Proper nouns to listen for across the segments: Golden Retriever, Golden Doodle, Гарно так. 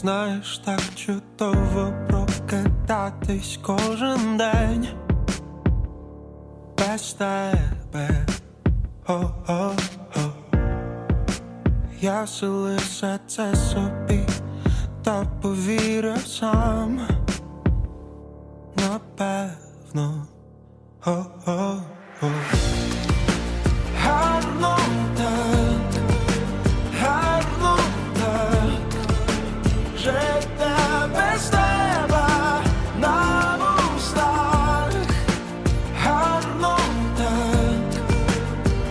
Знаєш, так чудово прокидатись кожен день без тебе. О-о-о. Я сили все це собі та повірив сам. Напевно. О-о-о. Гарно так, гарно так, життя без тебе на вустах. Гарно так,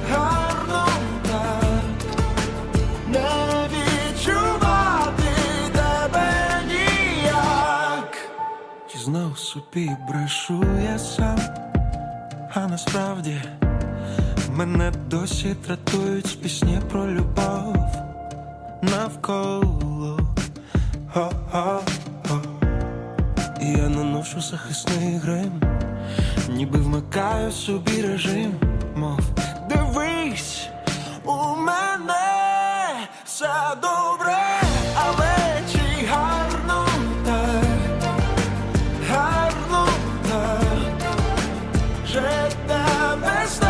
гарно так, не відчувати тебе ніяк. Чи знав собі, брешу я сам, а насправді мене досі тратують пісні про любов навколо. Я наношу захисний грим, ніби вмикаю собі режим, мов дивись, у мене все добре. Але чи гарно так, гарно так, життя без тебе.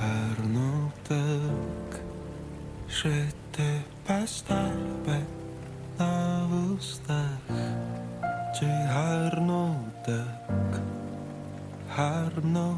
Гарно так, жити без тебе на вустах. Чи гарно так, гарно так.